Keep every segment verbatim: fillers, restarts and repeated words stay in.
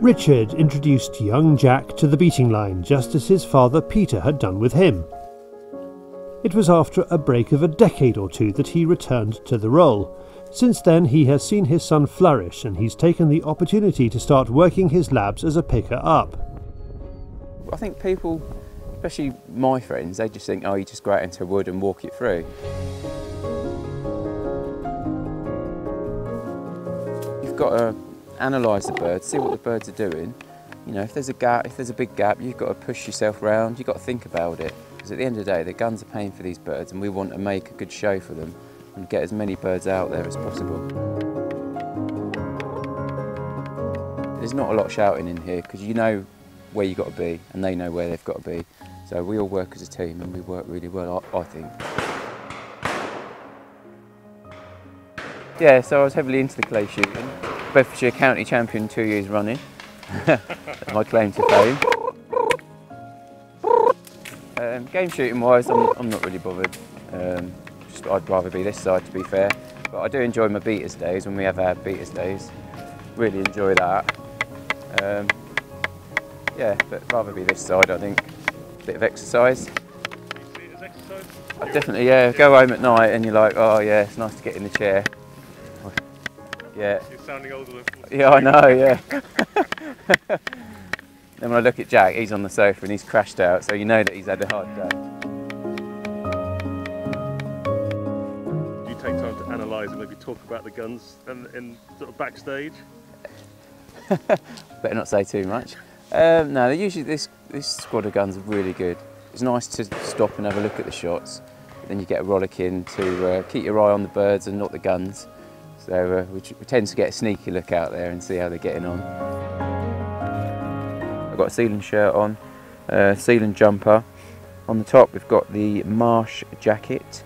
Richard introduced young Jack to the beating line just as his father Peter had done with him. It was after a break of a decade or two that he returned to the role. Since then he has seen his son flourish and he's taken the opportunity to start working his labs as a picker-up. I think people, especially my friends, they just think, oh, you just go out into a wood and walk it through. You've got to analyse the birds, see what the birds are doing. You know, if there's a gap, if there's a big gap, you've got to push yourself round, you've got to think about it. Because at the end of the day, the guns are paying for these birds and we want to make a good show for them and get as many birds out there as possible. There's not a lot of shouting in here because you know where you've got to be and they know where they've got to be. So we all work as a team and we work really well, I, I think. Yeah, so I was heavily into the clay shooting. Bedfordshire County Champion two years running. That's my claim to fame. Um, game shooting wise, I'm, I'm not really bothered. Um, just, I'd rather be this side to be fair. But I do enjoy my beaters days when we have our beaters days. Really enjoy that. Um, Yeah, but rather be this side, I think. Bit of exercise. I definitely, yeah. Go home at night and you're like, oh yeah, it's nice to get in the chair. Yeah. You're sounding older than forty. Yeah, I know. Yeah. Then when I look at Jack, he's on the sofa and he's crashed out, so you know that he's had a hard day. Do you take time to analyse and maybe talk about the guns and, and sort of backstage? Better not say too much. Um, no, usually this, this squad of guns are really good. It's nice to stop and have a look at the shots. Then you get a rollick in to uh, keep your eye on the birds and not the guns. So uh, we, we tend to get a sneaky look out there and see how they're getting on. I've got a Seeland shirt on, a Seeland jumper. On the top we've got the Marsh jacket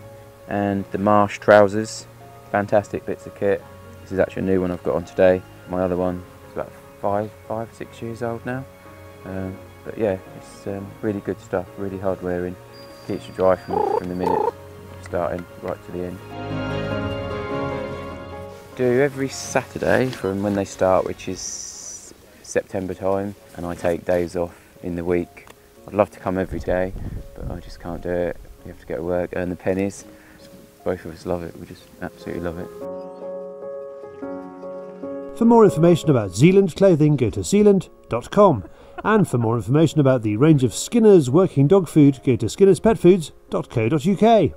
and the Marsh trousers. Fantastic bits of kit. This is actually a new one I've got on today. My other one is about five, five, six years old now. Um, but yeah, it's um, really good stuff, really hard wearing. Keeps you dry from, from the minute starting right to the end. Do every Saturday from when they start, which is September time, and I take days off in the week. I'd love to come every day, but I just can't do it. You have to go to work, earn the pennies. Both of us love it, we just absolutely love it. For more information about Seeland clothing, go to seeland dot com. And for more information about the range of Skinners working dog food, go to skinners pet foods dot co dot U K.